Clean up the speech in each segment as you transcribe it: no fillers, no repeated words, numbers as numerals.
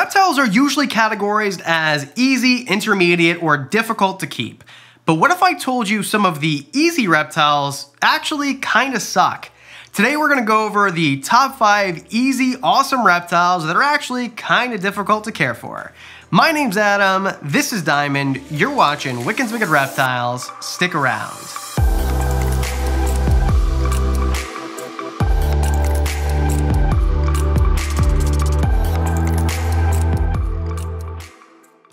Reptiles are usually categorized as easy, intermediate, or difficult to keep. But what if I told you some of the easy reptiles actually kinda suck? Today we're gonna go over the top 5 easy, awesome reptiles that are actually kinda difficult to care for. My name's Adam, this is Diamond, you're watching Wickens Wicked Reptiles, stick around.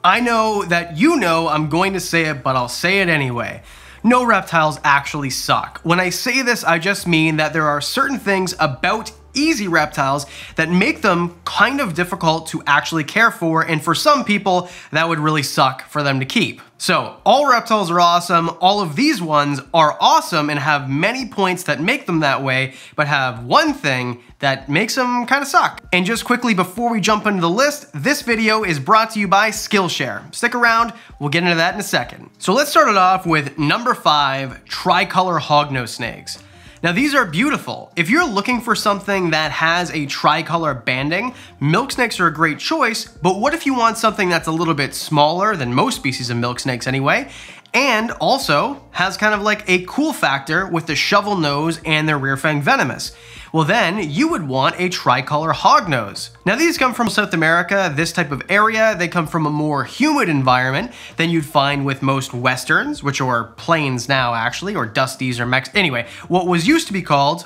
I know that you know I'm going to say it, but I'll say it anyway. No reptiles actually suck. When I say this, I just mean that there are certain things about easy reptiles that make them kind of difficult to actually care for, and for some people, that would really suck for them to keep. So, all reptiles are awesome, all of these ones are awesome and have many points that make them that way, but have one thing that makes them kind of suck. And just quickly before we jump into the list, this video is brought to you by Skillshare. Stick around, we'll get into that in a second. So let's start it off with number 5, Tricolor hognose snakes. Now these are beautiful. If you're looking for something that has a tricolor banding, milk snakes are a great choice, but what if you want something that's a little bit smaller than most species of milk snakes anyway, and also has kind of like a cool factor with the shovel nose and their rear fang venomous? Well then, you would want a tricolor hognose. Now these come from South America, this type of area. They come from a more humid environment than you'd find with most westerns, which are plains now actually, or dusties or Mex. Anyway, what used to be called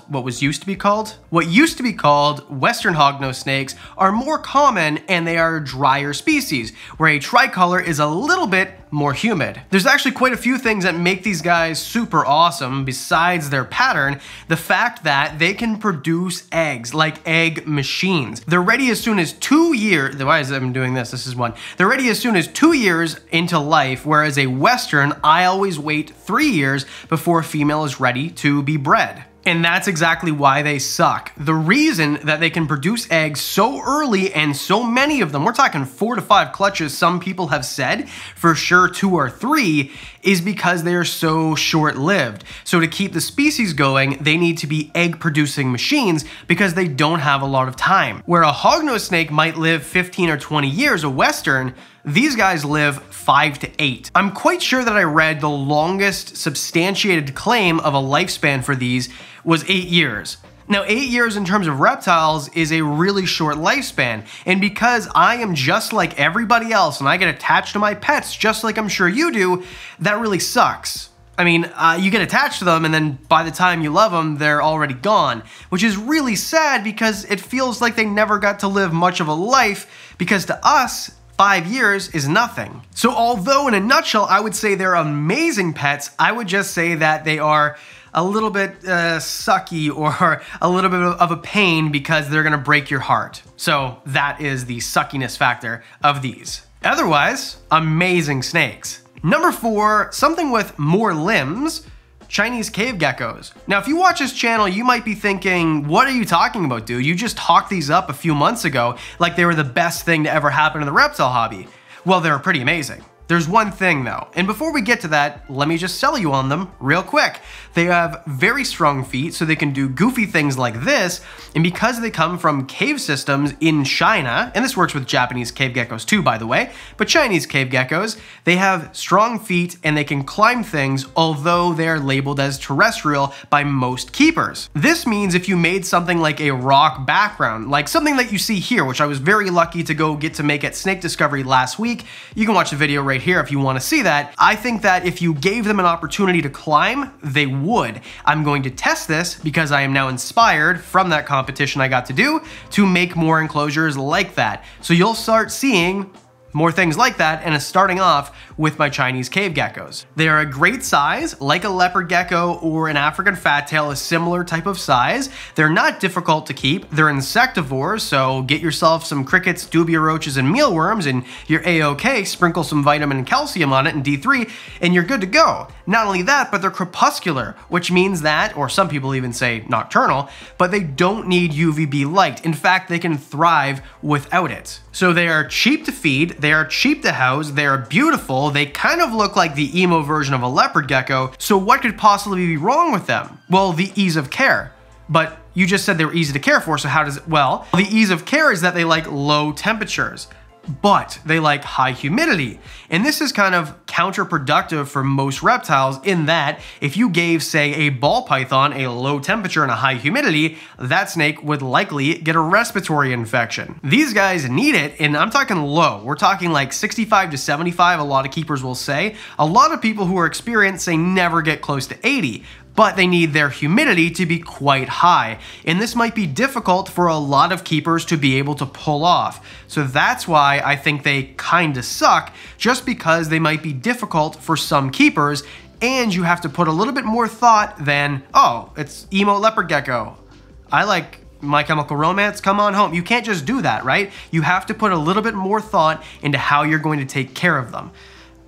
western hognose snakes are more common and they are a drier species, where a tricolor is a little bit more humid. There's actually quite a few things that make these guys super awesome besides their pattern. The fact that they can produce eggs like egg machines. They're ready as soon as 2 years. Why is them doing this? This is one. They're ready as soon as 2 years into life, whereas a western, I always wait 3 years before a female is ready to be bred. And that's exactly why they suck. The reason that they can produce eggs so early and so many of them, we're talking 4 to 5 clutches, some people have said, for sure 2 or 3, is because they are so short-lived. So to keep the species going, they need to be egg-producing machines because they don't have a lot of time. Where a hognose snake might live 15 or 20 years, a western, these guys live 5 to 8. I'm quite sure that I read the longest substantiated claim of a lifespan for these was 8 years. Now, 8 years in terms of reptiles is a really short lifespan, and because I am just like everybody else and I get attached to my pets just like I'm sure you do, that really sucks. I mean, you get attached to them and then by the time you love them, they're already gone, which is really sad because it feels like they never got to live much of a life, because to us, 5 years is nothing. So although in a nutshell, I would say they're amazing pets, I would just say that they are a little bit sucky or a little bit of a pain because they're gonna break your heart. So that is the suckiness factor of these. Otherwise, amazing snakes. Number 4, something with more limbs, Chinese cave geckos. Now, if you watch this channel, you might be thinking, what are you talking about, dude? You just talked these up a few months ago like they were the best thing to ever happen in the reptile hobby. Well, they're pretty amazing. There's one thing though, and before we get to that, let me just sell you on them real quick. They have very strong feet, so they can do goofy things like this, and because they come from cave systems in China, and this works with Japanese cave geckos too, by the way, but Chinese cave geckos, they have strong feet and they can climb things, although they're labeled as terrestrial by most keepers. This means if you made something like a rock background, like something that you see here, which I was very lucky to go get to make at Snake Discovery last week, you can watch the video right here if you want to see that. I think that if you gave them an opportunity to climb, they would. I'm going to test this because I am now inspired from that competition I got to do to make more enclosures like that. So you'll start seeing more things like that, and it's starting off with my Chinese cave geckos. They are a great size, like a leopard gecko or an African fat tail, a similar type of size. They're not difficult to keep. They're insectivores, so get yourself some crickets, dubia roaches, and mealworms, and you're A-OK, sprinkle some vitamin and calcium on it and D3, and you're good to go. Not only that, but they're crepuscular, which means that, or some people even say nocturnal, but they don't need UVB light. In fact, they can thrive without it. So they are cheap to feed, they are cheap to house, they are beautiful, they kind of look like the emo version of a leopard gecko, so what could possibly be wrong with them? Well, the ease of care. But you just said they were easy to care for, so how does it? Well, the ease of care is that they like low temperatures. but they like high humidity. And this is kind of counterproductive for most reptiles in that if you gave, say, a ball python a low temperature and a high humidity, that snake would likely get a respiratory infection. These guys need it, and I'm talking low. We're talking like 65 to 75, a lot of keepers will say. A lot of people who are experienced say never get close to 80. But they need their humidity to be quite high. And this might be difficult for a lot of keepers to be able to pull off. So that's why I think they kinda suck, just because they might be difficult for some keepers, and you have to put a little bit more thought than, oh, it's emo leopard gecko. I like My Chemical Romance, come on home. You can't just do that, right? You have to put a little bit more thought into how you're going to take care of them.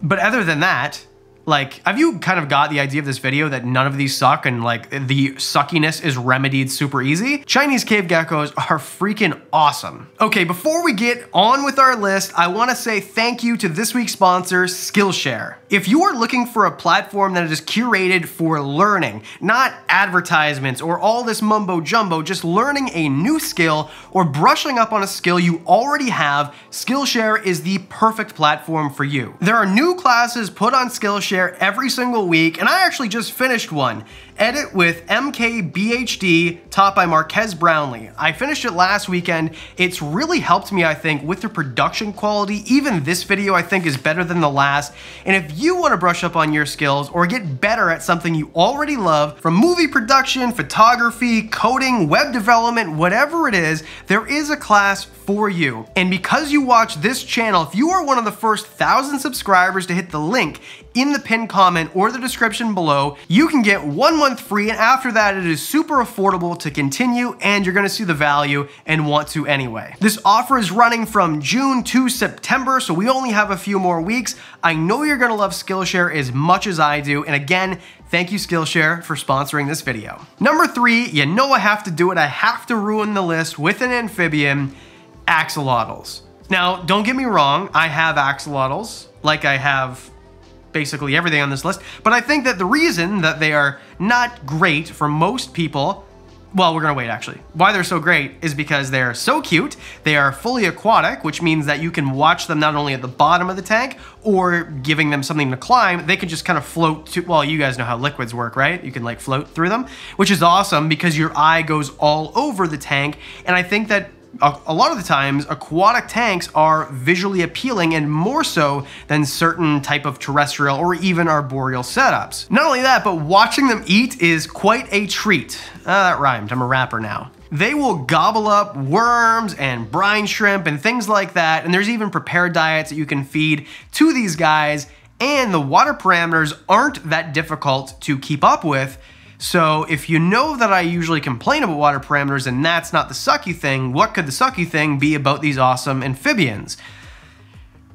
But other than that, like, have you kind of got the idea of this video that none of these suck and like the suckiness is remedied super easy? Chinese cave geckos are freaking awesome. Okay, before we get on with our list, I wanna say thank you to this week's sponsor, Skillshare. If you are looking for a platform that is curated for learning, not advertisements or all this mumbo jumbo, just learning a new skill or brushing up on a skill you already have, Skillshare is the perfect platform for you. There are new classes put on Skillshare every single week, and I actually just finished one. Edit with MKBHD, taught by Marquez Brownlee. I finished it last weekend. It's really helped me, I think, with the production quality. Even this video, I think, is better than the last. And if you want to brush up on your skills or get better at something you already love, from movie production, photography, coding, web development, whatever it is, there is a class for you. And because you watch this channel, if you are one of the first 1,000 subscribers to hit the link in the pinned comment or the description below, you can get 1 month free, and after that it is super affordable to continue, and you're gonna see the value and want to anyway. This offer is running from June to September, so we only have a few more weeks. I know you're gonna love Skillshare as much as I do, and again, thank you, Skillshare, for sponsoring this video. Number 3, you know I have to do it. I have to ruin the list with an amphibian, axolotls. Now, don't get me wrong, I have axolotls, like I have basically everything on this list, but I think that the reason that they are not great for most people, well, we're gonna wait actually. Why they're so great is because they're so cute, they are fully aquatic, which means that you can watch them not only at the bottom of the tank or giving them something to climb, they can just kind of float to, well, you guys know how liquids work, right? You can like float through them, which is awesome because your eye goes all over the tank. And I think that a lot of the times, aquatic tanks are visually appealing, and more so than certain type of terrestrial or even arboreal setups. Not only that, but watching them eat is quite a treat. That rhymed, I'm a rapper now. They will gobble up worms and brine shrimp and things like that, and there's even prepared diets that you can feed to these guys, and the water parameters aren't that difficult to keep up with. So if you know that I usually complain about water parameters and that's not the sucky thing, what could the sucky thing be about these awesome amphibians?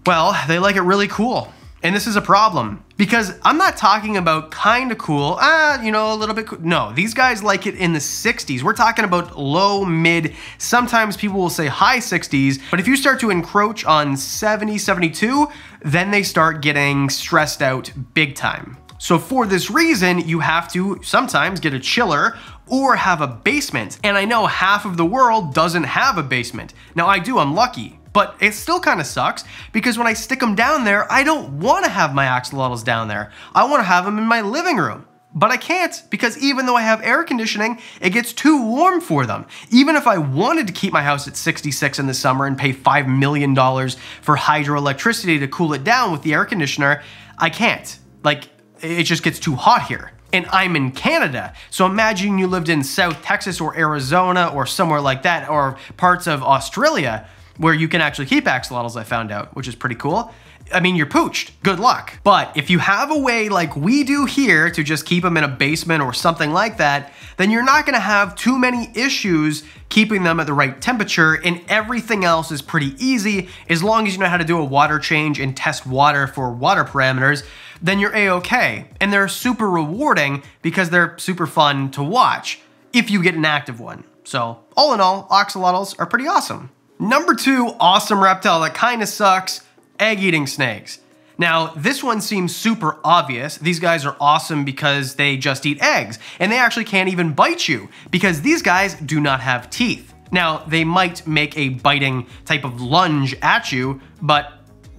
Well, they like it really cool. And this is a problem, because I'm not talking about kind of cool, you know, a little bit cool. No, these guys like it in the 60s. We're talking about low, mid, sometimes people will say high 60s, but if you start to encroach on 70, 72, then they start getting stressed out big time. So for this reason, you have to sometimes get a chiller or have a basement. And I know half of the world doesn't have a basement. Now I do, I'm lucky, but it still kind of sucks because when I stick them down there, I don't want to have my axolotls down there. I want to have them in my living room. But I can't, because even though I have air conditioning, it gets too warm for them. Even if I wanted to keep my house at 66 in the summer and pay $5 million for hydroelectricity to cool it down with the air conditioner, I can't. Like, it just gets too hot here. And I'm in Canada. So imagine you lived in South Texas or Arizona or somewhere like that, or parts of Australia where you can actually keep axolotls, I found out, which is pretty cool. I mean, you're pooched, good luck. But if you have a way like we do here to just keep them in a basement or something like that, then you're not gonna have too many issues keeping them at the right temperature, and everything else is pretty easy. As long as you know how to do a water change and test water for water parameters, then you're a-okay. And they're super rewarding because they're super fun to watch if you get an active one. So all in all, axolotls are pretty awesome. Number 2, awesome reptile that kind of sucks, egg eating snakes. Now, this one seems super obvious. These guys are awesome because they just eat eggs, and they actually can't even bite you because these guys do not have teeth. Now, they might make a biting type of lunge at you, but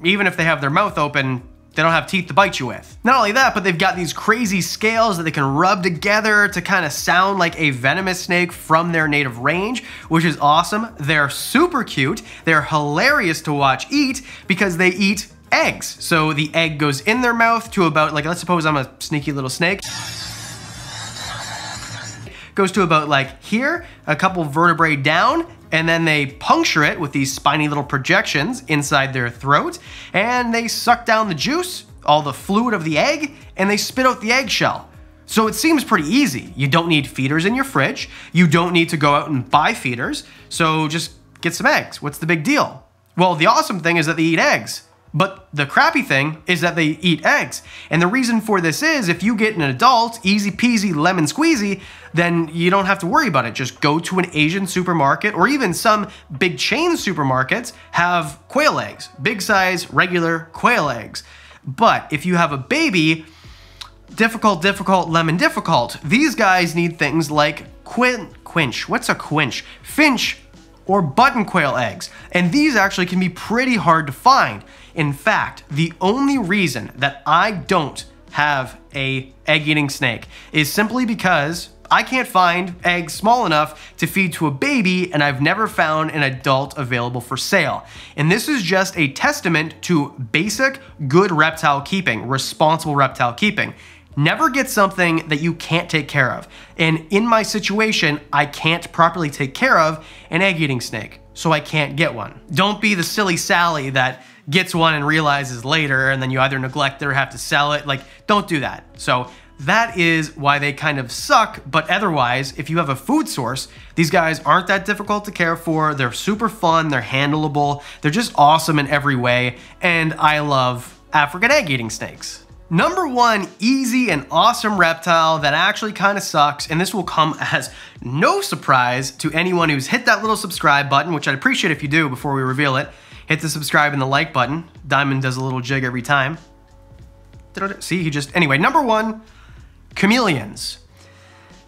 even if they have their mouth open, they don't have teeth to bite you with. Not only that, but they've got these crazy scales that they can rub together to kind of sound like a venomous snake from their native range, which is awesome. They're super cute. They're hilarious to watch eat because they eat eggs. So the egg goes in their mouth to about, like, let's suppose I'm a sneaky little snake. Goes to about like here, a couple vertebrae down, and then they puncture it with these spiny little projections inside their throat, and they suck down the juice, all the fluid of the egg, and they spit out the eggshell. So it seems pretty easy. You don't need feeders in your fridge. You don't need to go out and buy feeders. So just get some eggs. What's the big deal? Well, the awesome thing is that they eat eggs. But the crappy thing is that they eat eggs. And the reason for this is if you get an adult, easy peasy, lemon squeezy, then you don't have to worry about it. Just go to an Asian supermarket or even some big chain supermarkets have quail eggs, big size, regular quail eggs. But if you have a baby, difficult, lemon difficult. These guys need things like quinch, what's a quinch? Finch or button quail eggs. And these actually can be pretty hard to find. In fact, the only reason that I don't have a egg-eating snake is simply because I can't find eggs small enough to feed to a baby, and I've never found an adult available for sale. And this is just a testament to basic good reptile keeping, responsible reptile keeping. Never get something that you can't take care of. And in my situation, I can't properly take care of an egg-eating snake, so I can't get one. Don't be the silly Sally that gets one and realizes later, and then you either neglect it or have to sell it. Like, don't do that. So that is why they kind of suck, but otherwise, if you have a food source, these guys aren't that difficult to care for. They're super fun, they're handleable, they're just awesome in every way, and I love African egg-eating snakes. Number one easy and awesome reptile that actually kind of sucks, and this will come as no surprise to anyone who's hit that little subscribe button, which I'd appreciate if you do before we reveal it. Hit the subscribe and the like button. Diamond does a little jig every time. See, he just, anyway, number one, chameleons.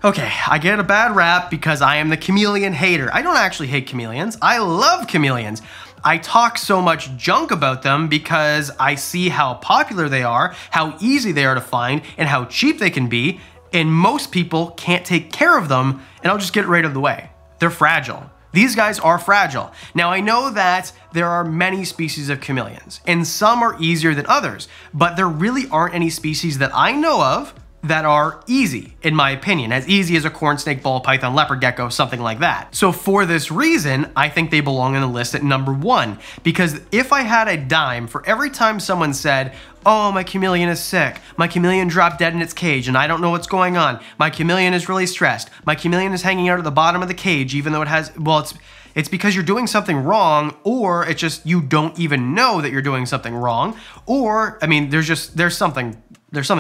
Okay, I get a bad rap because I am the chameleon hater. I don't actually hate chameleons. I love chameleons. I talk so much junk about them because I see how popular they are, how easy they are to find, and how cheap they can be, and most people can't take care of them, and I'll just get right out of the way. They're fragile. These guys are fragile. Now, I know that there are many species of chameleons, and some are easier than others, but there really aren't any species that I know of that are easy, in my opinion, as easy as a corn snake, ball python, leopard gecko, something like that. So for this reason, I think they belong in the list at number one, because if I had a dime for every time someone said, oh, my chameleon is sick, my chameleon dropped dead in its cage and I don't know what's going on, my chameleon is really stressed, my chameleon is hanging out at the bottom of the cage even though it has, well, it's because you're doing something wrong, or it's just you don't even know that you're doing something wrong, or, I mean, there's something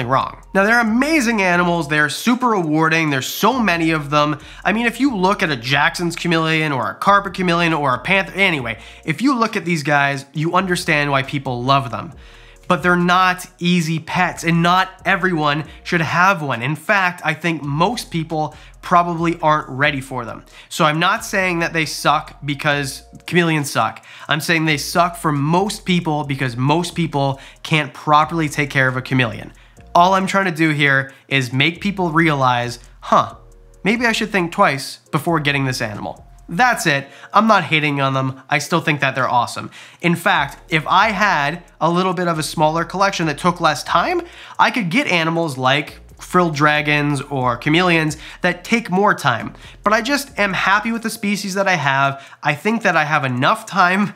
wrong. Now, they're amazing animals. They're super rewarding. There's so many of them. I mean, if you look at a Jackson's chameleon or a carpet chameleon or a panther, anyway, if you look at these guys, you understand why people love them. But they're not easy pets, and not everyone should have one. In fact, I think most people probably aren't ready for them. So I'm not saying that they suck because chameleons suck. I'm saying they suck for most people because most people can't properly take care of a chameleon. All I'm trying to do here is make people realize, huh, maybe I should think twice before getting this animal. That's it. I'm not hating on them. I still think that they're awesome. In fact, if I had a little bit of a smaller collection that took less time, I could get animals like frilled dragons or chameleons that take more time. But I just am happy with the species that I have. I think that I have enough time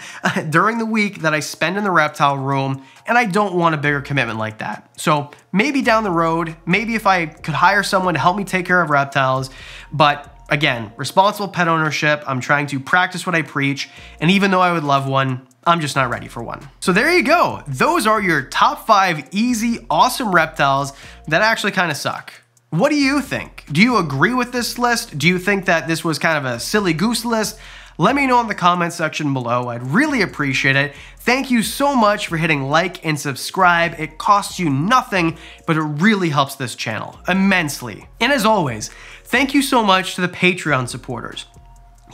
during the week that I spend in the reptile room, and I don't want a bigger commitment like that. So maybe down the road, maybe if I could hire someone to help me take care of reptiles, but again, responsible pet ownership. I'm trying to practice what I preach, and even though I would love one, I'm just not ready for one. So there you go. Those are your top 5 easy, awesome reptiles that actually kind of suck. What do you think? Do you agree with this list? Do you think that this was kind of a silly goose list? Let me know in the comment section below. I'd really appreciate it. Thank you so much for hitting like and subscribe. It costs you nothing, but it really helps this channel immensely. And as always, thank you so much to the Patreon supporters.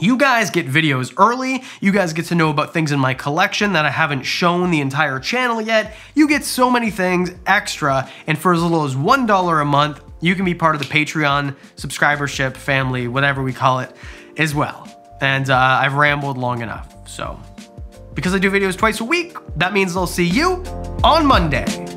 You guys get videos early, you guys get to know about things in my collection that I haven't shown the entire channel yet, you get so many things extra, and for as little as $1 a month, you can be part of the Patreon subscribership family, whatever we call it, as well. And I've rambled long enough, so. Because I do videos twice a week, that means I'll see you on Monday.